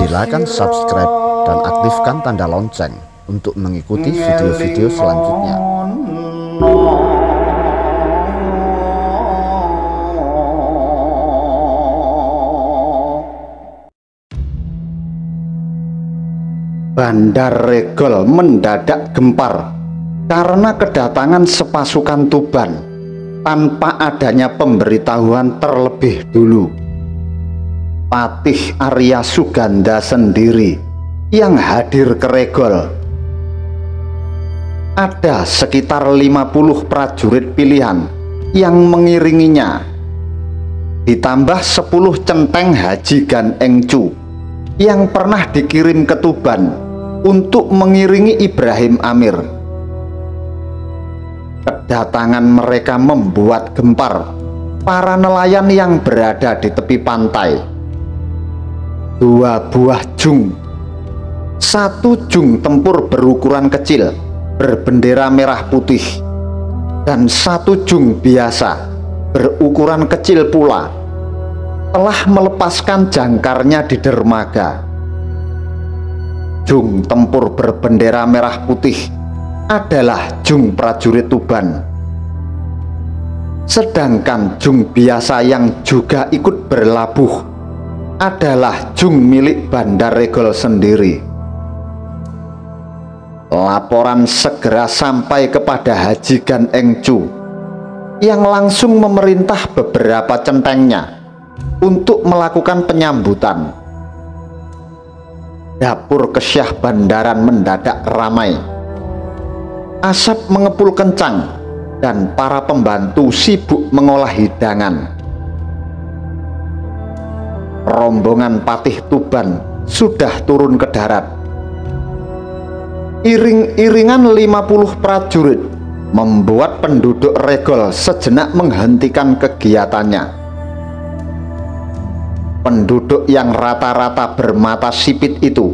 Silakan subscribe dan aktifkan tanda lonceng untuk mengikuti video-video selanjutnya. Bandar Regol mendadak gempar karena kedatangan sepasukan Tuban tanpa adanya pemberitahuan terlebih dulu. Patih Arya Suganda sendiri yang hadir ke Regol. Ada sekitar 50 prajurit pilihan yang mengiringinya, ditambah 10 centeng Haji Gan Engcu yang pernah dikirim ke Tuban untuk mengiringi Ibrahim Amir. Kedatangan mereka membuat gempar para nelayan yang berada di tepi pantai. 2 buah jung, 1 jung tempur berukuran kecil berbendera merah putih, dan 1 jung biasa berukuran kecil pula telah melepaskan jangkarnya di dermaga. Jung tempur berbendera merah putih adalah jung prajurit Tuban, sedangkan jung biasa yang juga ikut berlabuh adalah jung milik Bandar Regol sendiri. Laporan segera sampai kepada Haji Gan Engcu yang langsung memerintah beberapa centengnya untuk melakukan penyambutan. Dapur kesyah bandaran mendadak ramai. Asap mengepul kencang dan para pembantu sibuk mengolah hidangan. Rombongan Patih Tuban sudah turun ke darat. Iring-iringan 50 prajurit membuat penduduk Regol sejenak menghentikan kegiatannya. Penduduk yang rata-rata bermata sipit itu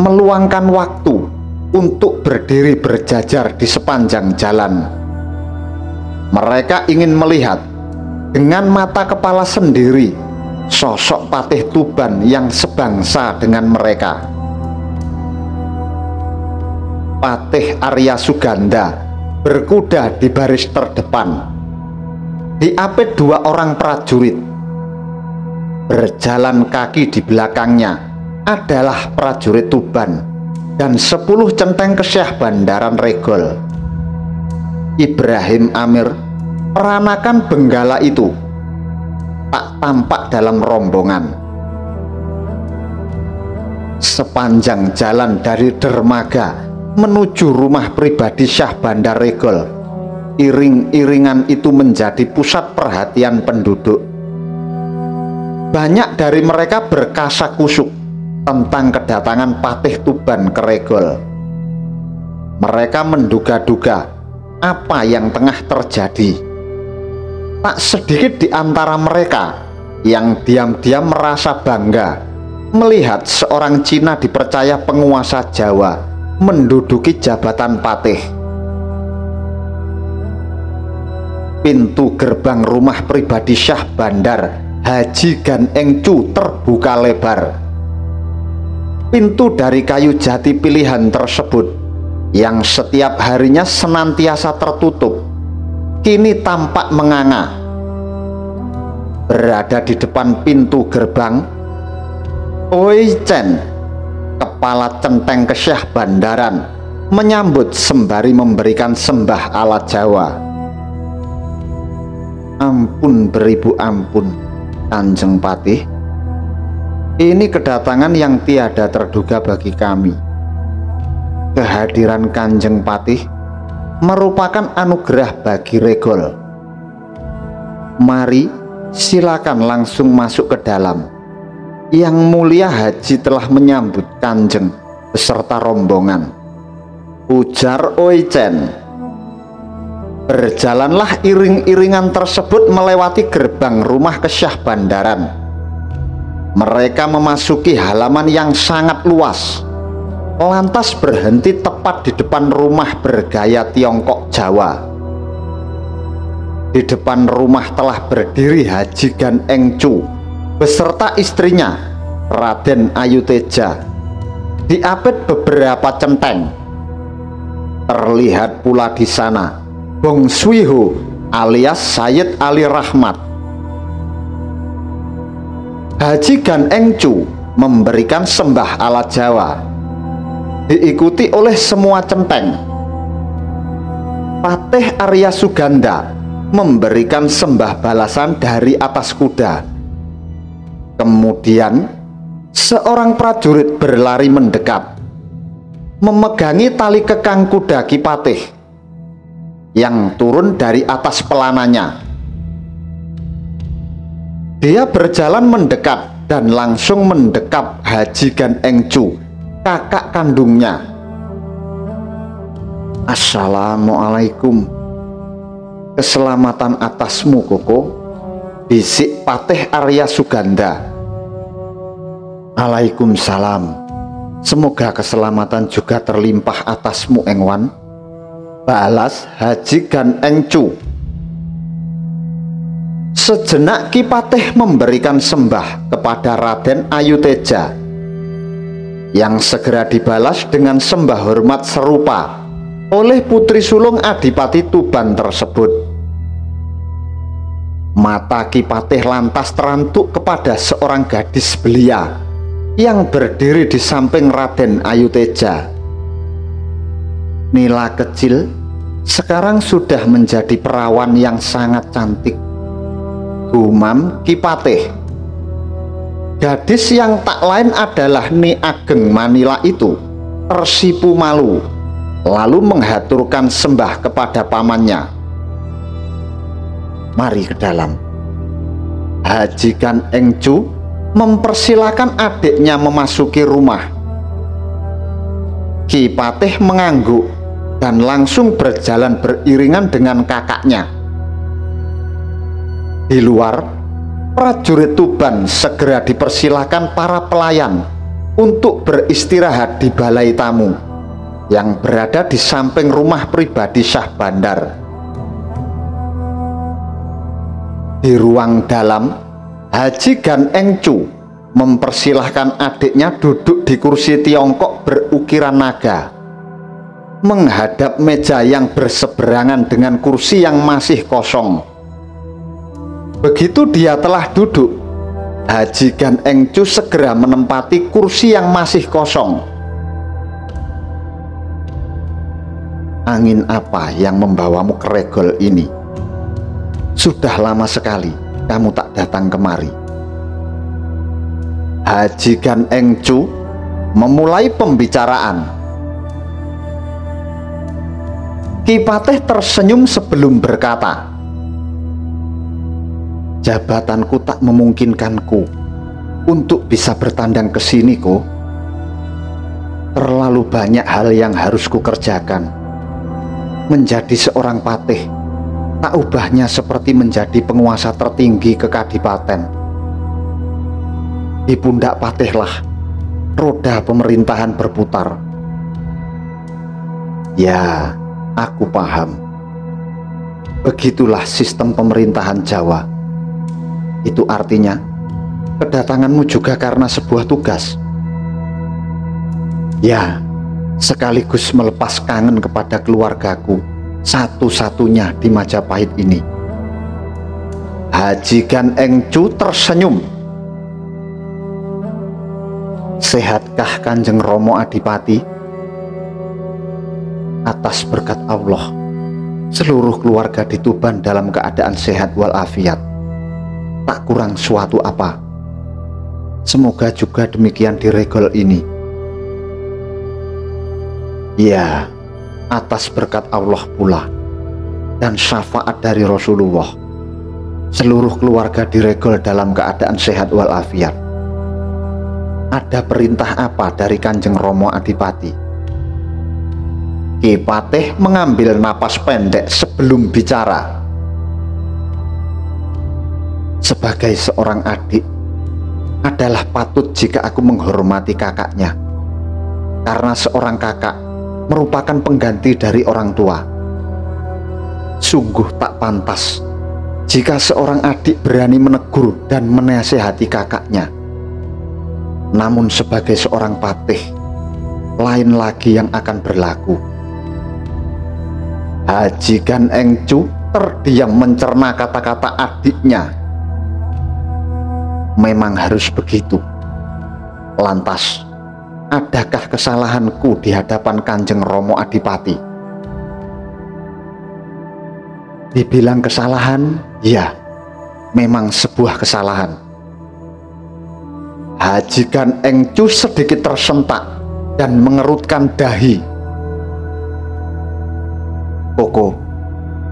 meluangkan waktu untuk berdiri berjajar di sepanjang jalan. Mereka ingin melihat dengan mata kepala sendiri sosok Patih Tuban yang sebangsa dengan mereka. Patih Arya Suganda berkuda di baris terdepan, diapit 2 orang prajurit. Berjalan kaki di belakangnya adalah prajurit Tuban dan 10 centeng kesyah bandaran Regol. Ibrahim Amir, peranakan Benggala itu, tak tampak dalam rombongan. Sepanjang jalan dari dermaga menuju rumah pribadi Syah Bandar Regol, iring-iringan itu menjadi pusat perhatian penduduk. Banyak dari mereka berkasakusuk tentang kedatangan Patih Tuban ke Regol. Mereka menduga-duga apa yang tengah terjadi. Tak sedikit di antara mereka yang diam-diam merasa bangga melihat seorang Cina dipercaya penguasa Jawa menduduki jabatan patih. Pintu gerbang rumah pribadi Syah Bandar Haji Gan Engcu terbuka lebar. Pintu dari kayu jati pilihan tersebut yang setiap harinya senantiasa tertutup kini tampak menganga. Berada di depan pintu gerbang, Oi Chen, kepala centeng kesyah bandaran, menyambut sembari memberikan sembah ala Jawa. Ampun beribu ampun, Kanjeng Patih. Ini kedatangan yang tiada terduga bagi kami. Kehadiran Kanjeng Patih merupakan anugerah bagi Regol. Mari, silakan langsung masuk ke dalam. Yang Mulia Haji telah menyambut Kanjeng beserta rombongan, ujar Oi Chen. Berjalanlah iring-iringan tersebut melewati gerbang rumah kesyah bandaran. Mereka memasuki halaman yang sangat luas, lantas berhenti tepat di depan rumah bergaya Tiongkok Jawa. Di depan rumah telah berdiri Haji Gan Engcu beserta istrinya Raden Ayu Teja diapit beberapa centeng. Terlihat pula di sana Bong Swiho alias Sayyid Ali Rahmat. Haji Gan Engcu memberikan sembah ala Jawa, diikuti oleh semua centeng. Patih Arya Suganda memberikan sembah balasan dari atas kuda. Kemudian seorang prajurit berlari mendekat, memegangi tali kekang kuda Ki Patih yang turun dari atas pelananya. Dia berjalan mendekat dan langsung mendekap Haji Gan Engcu, kakak kandungnya. "Assalamualaikum, keselamatan atasmu Koko," bisik Patih Arya Suganda. "Alaikumussalam, semoga keselamatan juga terlimpah atasmu Engwan," balas Haji Gan Engcu. Sejenak Ki Patih memberikan sembah kepada Raden Ayu Teja, yang segera dibalas dengan sembah hormat serupa oleh putri sulung Adipati Tuban tersebut. Mata Ki Patih lantas terantuk kepada seorang gadis belia yang berdiri di samping Raden Ayu Teja. Nila kecil sekarang sudah menjadi perawan yang sangat cantik, gumam Ki Patih. Gadis yang tak lain adalah Ni Ageng Manila itu tersipu malu, lalu menghaturkan sembah kepada pamannya. "Mari ke dalam." Haji Gan Engcu mempersilahkan adiknya memasuki rumah. Ki Patih mengangguk dan langsung berjalan beriringan dengan kakaknya. Di luar, prajurit Tuban segera dipersilahkan para pelayan untuk beristirahat di balai tamu yang berada di samping rumah pribadi Syah Bandar. Di ruang dalam, Haji Gan Engcu mempersilahkan adiknya duduk di kursi Tiongkok berukiran naga, menghadap meja yang berseberangan dengan kursi yang masih kosong. Begitu dia telah duduk, Haji Gan Engcu segera menempati kursi yang masih kosong. "Angin apa yang membawamu ke regol ini? Sudah lama sekali kamu tak datang kemari." Haji Gan Engcu memulai pembicaraan. Ki Patih tersenyum sebelum berkata, "Jabatanku tak memungkinkanku untuk bisa bertandang ke sini, Ko. Terlalu banyak hal yang harus kukerjakan. Menjadi seorang patih tak ubahnya seperti menjadi penguasa tertinggi kekadipaten. Di pundak patihlah roda pemerintahan berputar." "Ya, aku paham. Begitulah sistem pemerintahan Jawa. Itu artinya kedatanganmu juga karena sebuah tugas." "Ya, sekaligus melepas kangen kepada keluargaku satu-satunya di Majapahit ini." Haji Gan Engcu tersenyum. "Sehatkah Kanjeng Romo Adipati? Atas berkat Allah, seluruh keluarga di Tuban dalam keadaan sehat walafiat, tak kurang suatu apa. Semoga juga demikian di regol ini." "Ya, atas berkat Allah pula dan syafaat dari Rasulullah, seluruh keluarga diregol dalam keadaan sehat walafiat. Ada perintah apa dari Kanjeng Romo Adipati?" Ki Patih mengambil napas pendek sebelum bicara. "Sebagai seorang adik adalah patut jika aku menghormati kakaknya, karena seorang kakak merupakan pengganti dari orang tua. Sungguh tak pantas jika seorang adik berani menegur dan menasehati kakaknya. Namun sebagai seorang patih, lain lagi yang akan berlaku. Hajikan Engcu terdiam mencerna kata-kata adiknya. Memang harus begitu. Lantas, adakah kesalahanku di hadapan Kanjeng Romo Adipati? Dibilang kesalahan, ya, memang sebuah kesalahan. Hajikan Engcu sedikit tersentak dan mengerutkan dahi. Koko,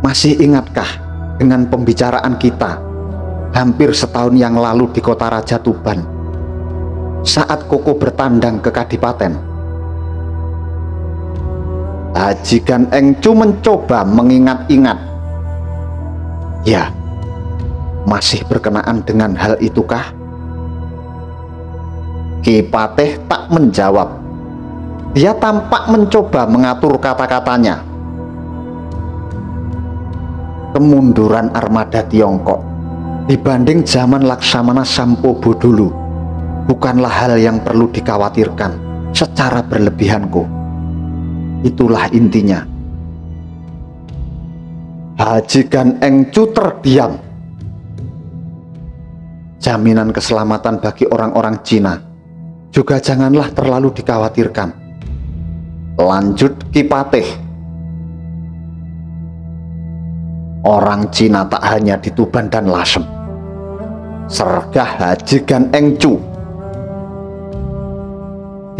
masih ingatkah dengan pembicaraan kita hampir setahun yang lalu di Kota Raja Tuban saat Koko bertandang ke Kadipaten? Hajikan Engcu mencoba mengingat-ingat. Ya, masih berkenaan dengan hal itukah? Ki Patih tak menjawab. Dia tampak mencoba mengatur kata-katanya. Kemunduran armada Tiongkok dibanding zaman Laksamana Sampobo dulu bukanlah hal yang perlu dikhawatirkan secara berlebihan, Ko. Itulah intinya. Hajikan Engcu terdiam. Jaminan keselamatan bagi orang-orang Cina juga janganlah terlalu dikhawatirkan, lanjut Ki Patih. Orang Cina tak hanya di Tuban dan Lasem, sergah Hajikan Engcu.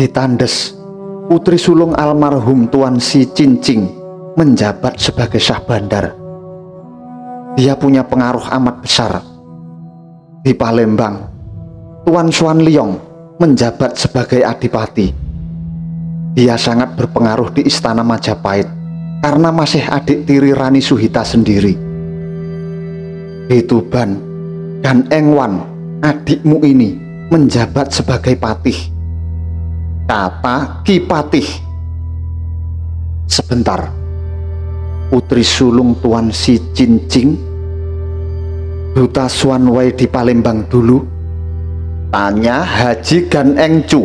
Ditandes, putri sulung almarhum Tuan Si Cincing menjabat sebagai Syah Bandar. Dia punya pengaruh amat besar. Di Palembang, Tuan Suan Liong menjabat sebagai adipati. Dia sangat berpengaruh di Istana Majapahit karena masih adik tiri Rani Suhita sendiri. Di Tuban, Gan Engwan, adikmu ini menjabat sebagai patih, kata Ki Patih. Sebentar, putri sulung Tuan Si Cincing, duta Suan Wei di Palembang dulu? Tanya Hajikan Engcu.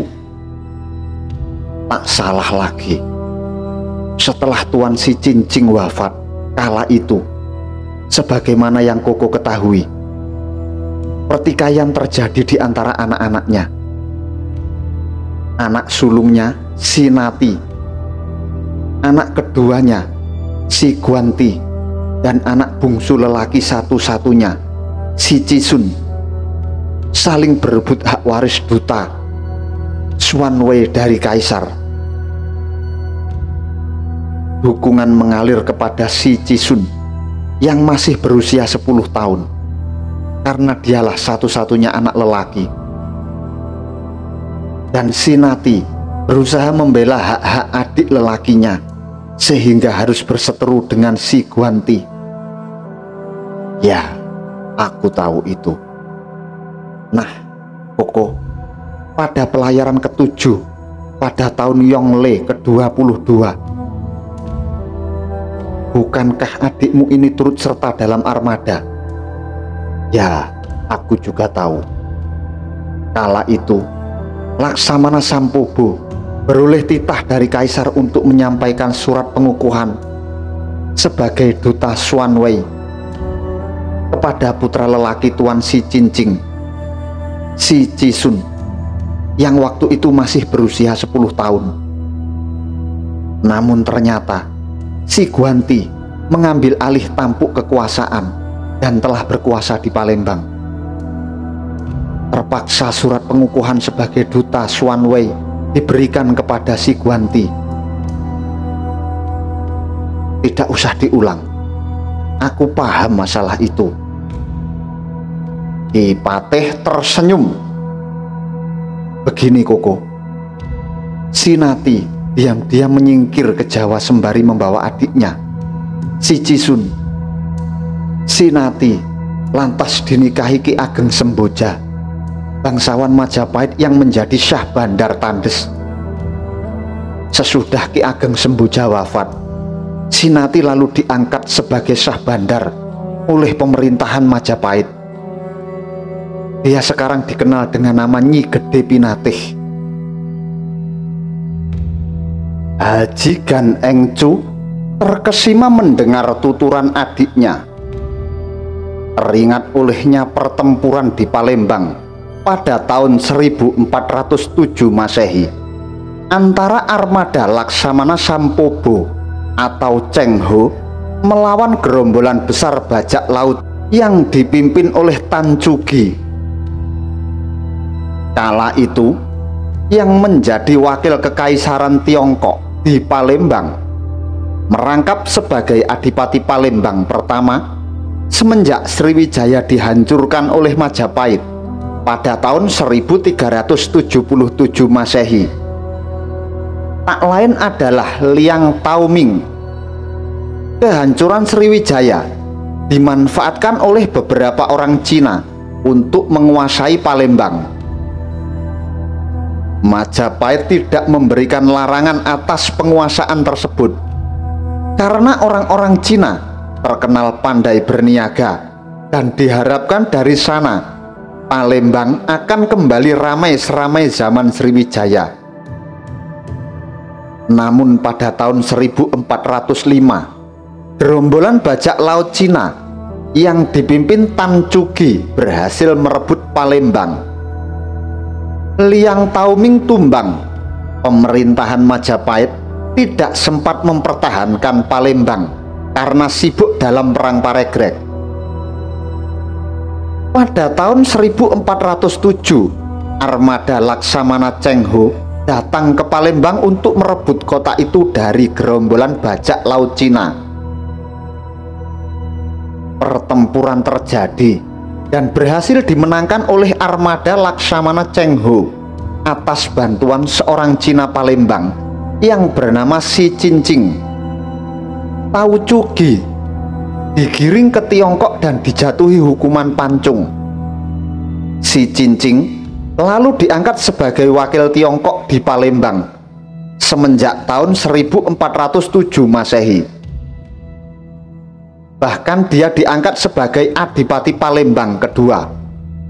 Tak salah lagi. Setelah Tuan Si Cincing wafat kala itu, sebagaimana yang Koko ketahui, pertikaian terjadi di antara anak-anaknya. Anak sulungnya Si Nati, anak keduanya Si Guanti, dan anak bungsu lelaki satu-satunya Si Cisun saling berebut hak waris duta Suan Wei dari Kaisar. Dukungan mengalir kepada Si Cisun yang masih berusia 10 tahun karena dialah satu-satunya anak lelaki. Dan Si Nati berusaha membela hak-hak adik lelakinya sehingga harus berseteru dengan Si Guanti. Ya, aku tahu itu. Nah, Koko, pada pelayaran ke-7 pada tahun Yongle ke-22, bukankah adikmu ini turut serta dalam armada? Ya, aku juga tahu. Kala itu Laksamana Sampobo beroleh titah dari Kaisar untuk menyampaikan surat pengukuhan sebagai duta Suan Wei kepada putra lelaki Tuan Si Cincing, Si Cisun, yang waktu itu masih berusia 10 tahun. Namun ternyata Si Guanti mengambil alih tampuk kekuasaan dan telah berkuasa di Palembang. Terpaksa surat pengukuhan sebagai duta Suan Wei diberikan kepada Si Guanti. Tidak usah diulang, aku paham masalah itu. Ki Patih tersenyum. Begini, Koko, Si Nati diam-diam menyingkir ke Jawa sembari membawa adiknya Si Cisun. Si Nati lantas dinikahi Ki Ageng Semboja, bangsawan Majapahit yang menjadi Syah Bandar Tandes. Sesudah Ki Ageng Semboja wafat, Si Nati lalu diangkat sebagai Syah Bandar oleh pemerintahan Majapahit. Ia sekarang dikenal dengan nama Nyi Gede Pinatih. Haji Gan Engcu terkesima mendengar tuturan adiknya. Teringat olehnya pertempuran di Palembang pada tahun 1407 Masehi antara armada Laksamana Sampobo atau Cheng Ho melawan gerombolan besar bajak laut yang dipimpin oleh Tan Cugi. Kala itu yang menjadi wakil kekaisaran Tiongkok di Palembang merangkap sebagai Adipati Palembang pertama semenjak Sriwijaya dihancurkan oleh Majapahit pada tahun 1377 Masehi. Tak lain adalah Liang Taoming. Kehancuran Sriwijaya dimanfaatkan oleh beberapa orang Cina untuk menguasai Palembang. Majapahit tidak memberikan larangan atas penguasaan tersebut karena orang-orang Cina terkenal pandai berniaga, dan diharapkan dari sana Palembang akan kembali ramai seramai zaman Sriwijaya. Namun pada tahun 1405 gerombolan bajak laut Cina yang dipimpin Tan Cugi berhasil merebut Palembang. Liang Taoming tumbang. Pemerintahan Majapahit tidak sempat mempertahankan Palembang karena sibuk dalam perang Paregreg. Pada tahun 1407 armada Laksamana Cheng Ho datang ke Palembang untuk merebut kota itu dari gerombolan bajak laut Cina. Pertempuran terjadi dan berhasil dimenangkan oleh armada Laksamana Cheng Ho atas bantuan seorang Cina Palembang yang bernama Si Cincing. Tan Cugi digiring ke Tiongkok dan dijatuhi hukuman pancung. Si Cincing lalu diangkat sebagai wakil Tiongkok di Palembang semenjak tahun 1407 Masehi. Bahkan dia diangkat sebagai Adipati Palembang kedua,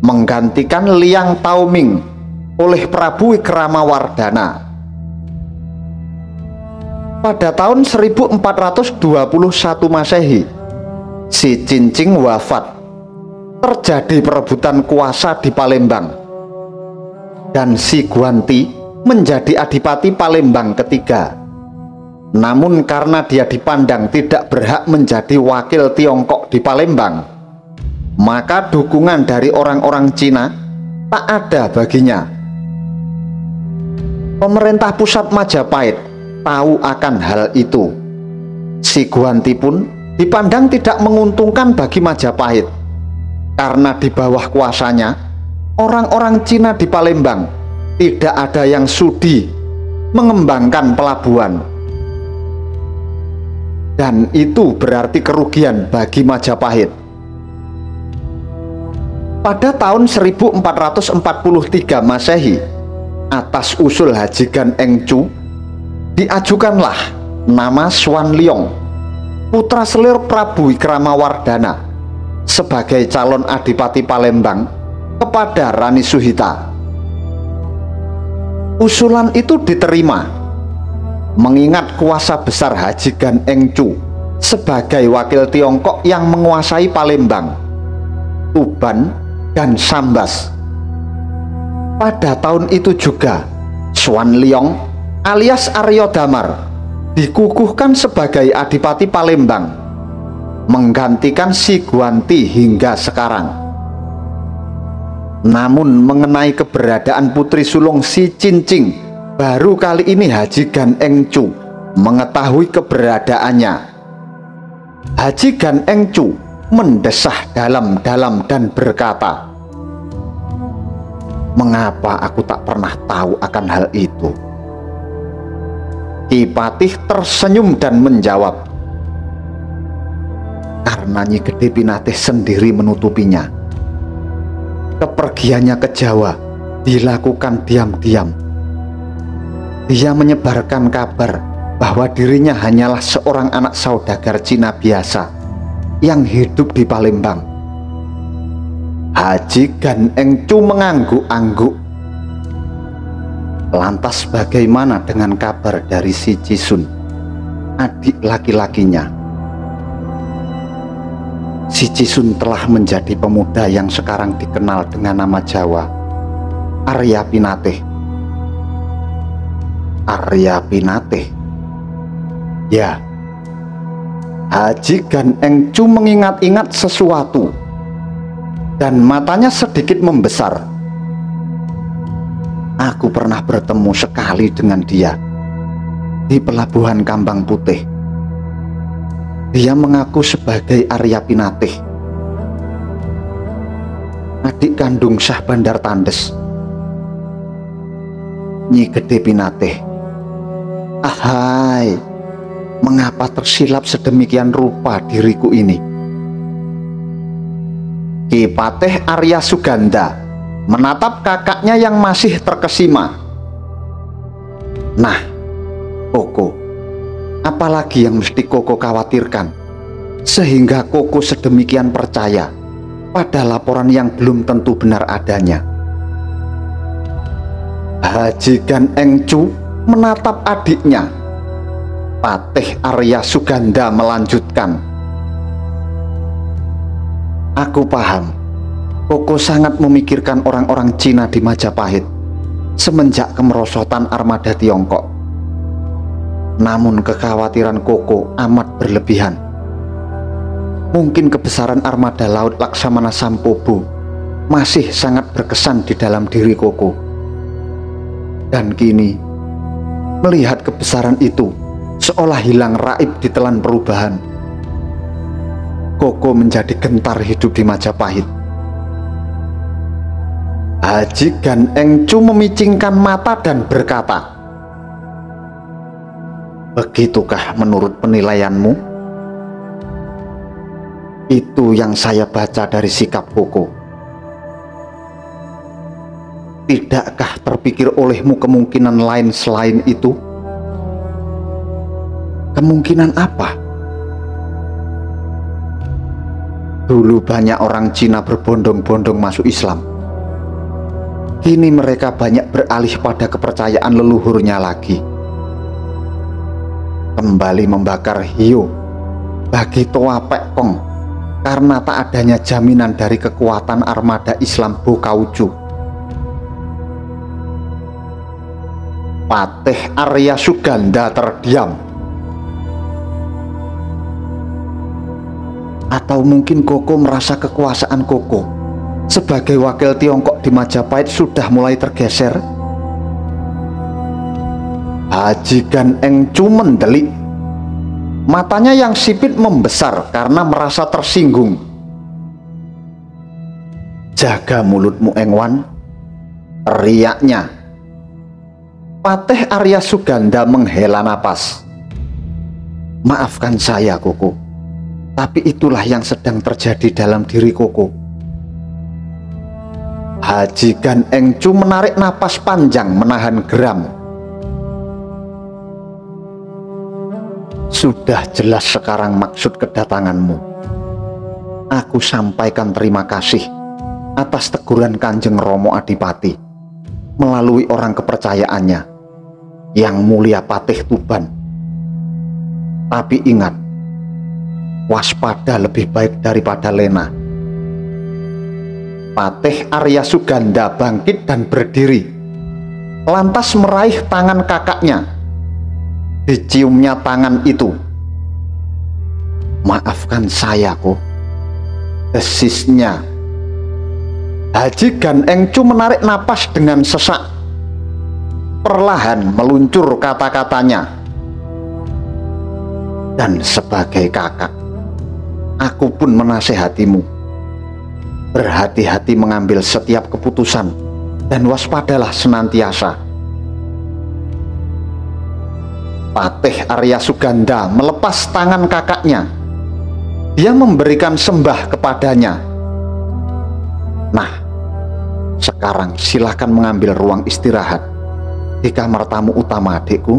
menggantikan Liang Taoming oleh Prabu Wikramawardhana. Pada tahun 1421 Masehi, Si Cincing wafat. Terjadi perebutan kuasa di Palembang dan Si Guanti menjadi Adipati Palembang ketiga. Namun karena dia dipandang tidak berhak menjadi wakil Tiongkok di Palembang, maka dukungan dari orang-orang Cina tak ada baginya. Pemerintah pusat Majapahit tahu akan hal itu. Si Guanti pun dipandang tidak menguntungkan bagi Majapahit karena di bawah kuasanya orang-orang Cina di Palembang tidak ada yang sudi mengembangkan pelabuhan, dan itu berarti kerugian bagi Majapahit. Pada tahun 1443 Masehi, atas usul Haji Gan Engcu, diajukanlah nama Suan Liong, putra selir Prabu Wikramawardhana, sebagai calon Adipati Palembang kepada Rani Suhita. Usulan itu diterima, mengingat kuasa besar Haji Gan Engcu sebagai wakil Tiongkok yang menguasai Palembang, Tuban, dan Sambas. Pada tahun itu juga Suan Liong alias Aryo Damar dikukuhkan sebagai Adipati Palembang, menggantikan Si Guanti hingga sekarang. Namun mengenai keberadaan putri sulung Si Cincing, baru kali ini Haji Gan Engcu mengetahui keberadaannya. Haji Gan Engcu mendesah dalam-dalam dan berkata, "Mengapa aku tak pernah tahu akan hal itu?" Ki Patih tersenyum dan menjawab, "Karena Nyi Gede Pinatih sendiri menutupinya. Kepergiannya ke Jawa dilakukan diam-diam. Dia menyebarkan kabar bahwa dirinya hanyalah seorang anak saudagar Cina biasa yang hidup di Palembang. Ajigan engcu mengangguk-angguk. Lantas bagaimana dengan kabar dari si Jisun, adik laki-lakinya? Si Jisun telah menjadi pemuda yang sekarang dikenal dengan nama Jawa, Arya Pinatih. Arya Pinatih, ya. Ajigan engcu mengingat-ingat sesuatu dan matanya sedikit membesar. Aku pernah bertemu sekali dengan dia di pelabuhan Kambang Putih. Dia mengaku sebagai Arya Pinatih, adik kandung Syah Bandar Tandes, Nyi Gede Pinatih. Ahai, mengapa tersilap sedemikian rupa diriku ini? Ki Patih Arya Suganda menatap kakaknya yang masih terkesima. Nah, Koko, apalagi yang mesti Koko khawatirkan sehingga Koko sedemikian percaya pada laporan yang belum tentu benar adanya? Ajigan engcu menatap adiknya. Patih Arya Suganda melanjutkan, aku paham, Koko sangat memikirkan orang-orang Cina di Majapahit semenjak kemerosotan armada Tiongkok. Namun kekhawatiran Koko amat berlebihan. Mungkin kebesaran armada laut Laksamana Sampobo masih sangat berkesan di dalam diri Koko. Dan kini, melihat kebesaran itu seolah hilang raib di telan perubahan. Koko menjadi gentar hidup di Majapahit. Ajigan engcu memicingkan mata dan berkata, "Begitukah menurut penilaianmu?" Itu yang saya baca dari sikap Koko. Tidakkah terpikir olehmu kemungkinan lain selain itu? Kemungkinan apa? Dulu banyak orang Cina berbondong-bondong masuk Islam. Kini mereka banyak beralih pada kepercayaan leluhurnya lagi. Kembali membakar hiu bagi Toa Pek Kong karena tak adanya jaminan dari kekuatan armada Islam Bokaucu. Patih Arya Suganda terdiam. Atau mungkin Koko merasa kekuasaan Koko sebagai wakil Tiongkok di Majapahit sudah mulai tergeser? Ajigan engcu mendelik. Matanya yang sipit membesar karena merasa tersinggung. Jaga mulutmu, Engwan, teriaknya. Patih Arya Suganda menghela napas. Maafkan saya, Koko, tapi itulah yang sedang terjadi dalam diri Koko. Ajigan engcu menarik napas panjang menahan geram. Sudah jelas sekarang maksud kedatanganmu. Aku sampaikan terima kasih atas teguran Kanjeng Romo Adipati melalui orang kepercayaannya, Yang Mulia Patih Tuban. Tapi ingat, waspada lebih baik daripada lena. Patih Arya Suganda bangkit dan berdiri, lantas meraih tangan kakaknya. Diciumnya tangan itu. Maafkan saya, Ko, desisnya. Ajigan engcu menarik napas dengan sesak. Perlahan meluncur kata-katanya. Dan sebagai kakak, aku pun menasehatimu, berhati-hati mengambil setiap keputusan dan waspadalah senantiasa. Patih Arya Suganda melepas tangan kakaknya. Dia memberikan sembah kepadanya. Nah, sekarang silahkan mengambil ruang istirahat di kamar tamu utama, adikku.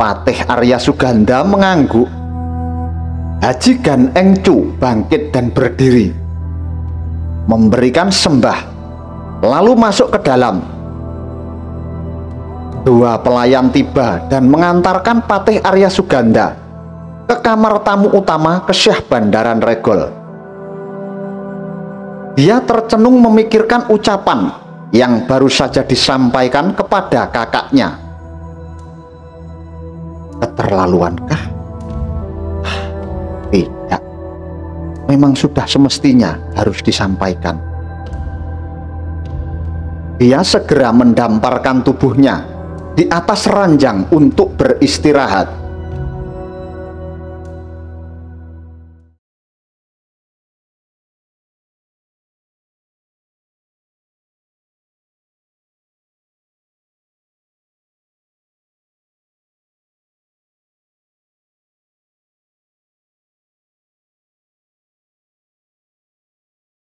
Patih Arya Suganda mengangguk. Ajigan engcu bangkit dan berdiri. memberikan sembah, lalu masuk ke dalam. Dua pelayan tiba dan mengantarkan Patih Arya Suganda ke kamar tamu utama Kesyah Bandaran Regol. Dia tercenung memikirkan ucapan yang baru saja disampaikan kepada kakaknya. Keterlaluankah? Tidak. Memang sudah semestinya harus disampaikan. Dia segera mendamparkan tubuhnya di atas ranjang untuk beristirahat.